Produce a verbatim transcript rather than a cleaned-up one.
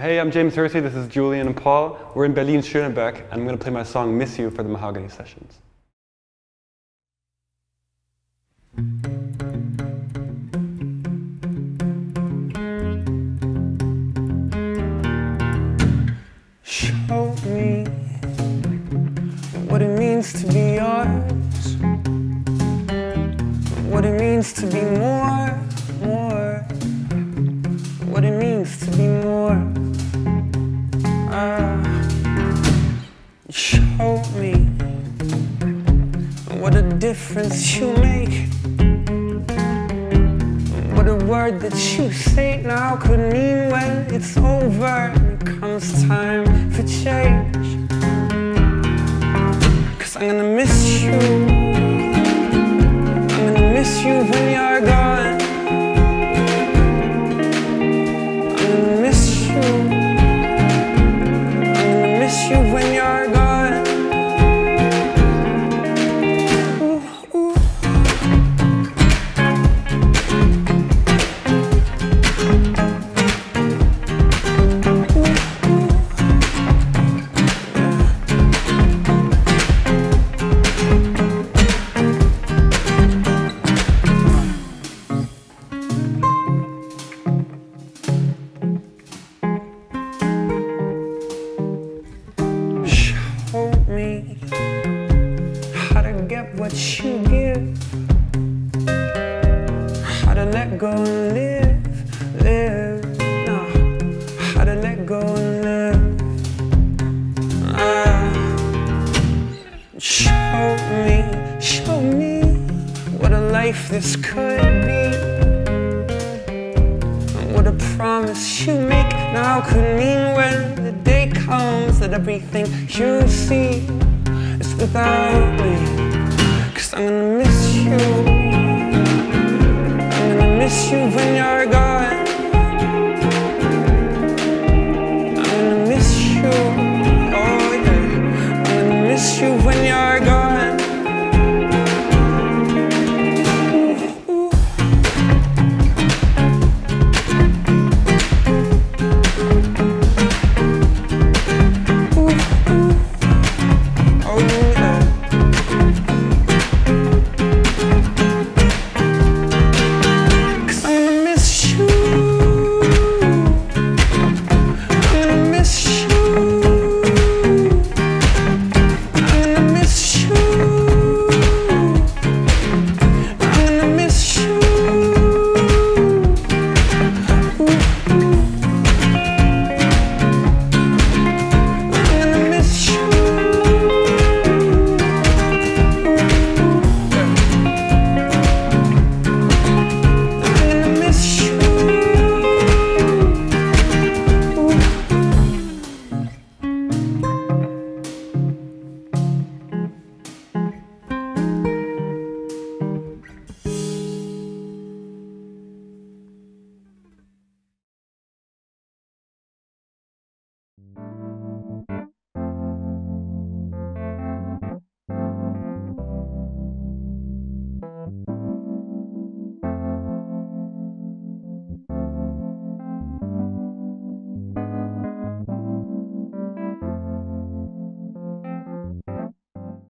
Hey, I'm James Hersey, this is Julian and Paul. We're in Berlin-Schöneberg, and I'm going to play my song Miss You for the Mahogany Sessions. Show me what it means to be yours, what it means to be more, more, what it means to be more. Show me what a difference you make, what a word that you say now could mean when it's over and it comes time for change. 'Cause I'm gonna miss you, I'm gonna miss you when you're gone. I'm gonna miss you, I'm gonna miss you when you're gone. How to get what you give, how to let go and live, live, no. How to let go and live, ah. Show me, show me what a life this could be, what a promise you make now could mean when the day comes that everything you see is without me. 'Cause I'm gonna miss you, I'm gonna miss you when you're gone. I'm gonna miss you, oh yeah, I'm gonna miss you when you're gone.